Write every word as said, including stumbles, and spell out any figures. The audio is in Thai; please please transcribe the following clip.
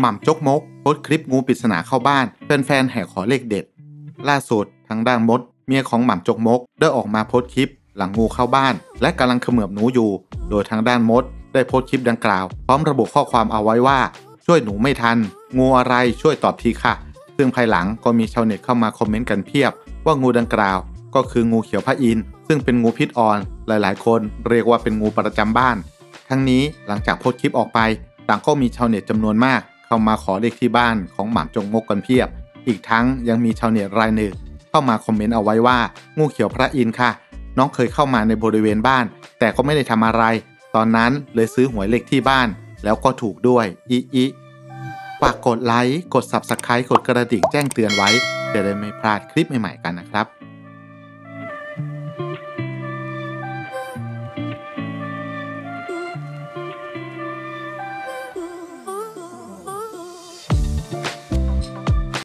หม่ำจกมกโพสต์คลิปงูปริศนาเข้าบ้านแฟนๆแห่ขอเลขเด็ดล่าสุดทางด้านมดเมียของหม่ำจกมกได้ออกมาโพสต์คลิปหลังงูเข้าบ้านและกำลังเขมือบหนูอยู่โดยทางด้านมดได้โพสต์คลิปดังกล่าวพร้อมระบุข้อความเอาไว้ว่าช่วยหนูไม่ทันงูอะไรช่วยตอบทีค่ะซึ่งภายหลังก็มีชาวเน็ตเข้ามาคอมเมนต์กันเพียบว่างูดังกล่าวก็คืองูเขียวพระอินทร์ซึ่งเป็นงูพิษอ่อนหลายๆคนเรียกว่าเป็นงูประจำบ้านทั้งนี้หลังจากโพสต์คลิปออกไปต่างก็มีชาวเน็ตจำนวนมากเข้ามาขอเลขที่บ้านของหม่ำจกมกกันเพียบอีกทั้งยังมีชาวเน็ตรายหนึ่งเข้ามาคอมเมนต์เอาไว้ว่างูเขียวพระอินทร์ค่ะน้องเคยเข้ามาในบริเวณบ้านแต่ก็ไม่ได้ทำอะไรตอนนั้นเลยซื้อหวยเลขที่บ้านแล้วก็ถูกด้วยอิอิฝากกดไลค์กด ซับสไครบ์ กดกระดิ่งแจ้งเตือนไว้จะได้ไม่พลาดคลิปใหม่ๆกันนะครับ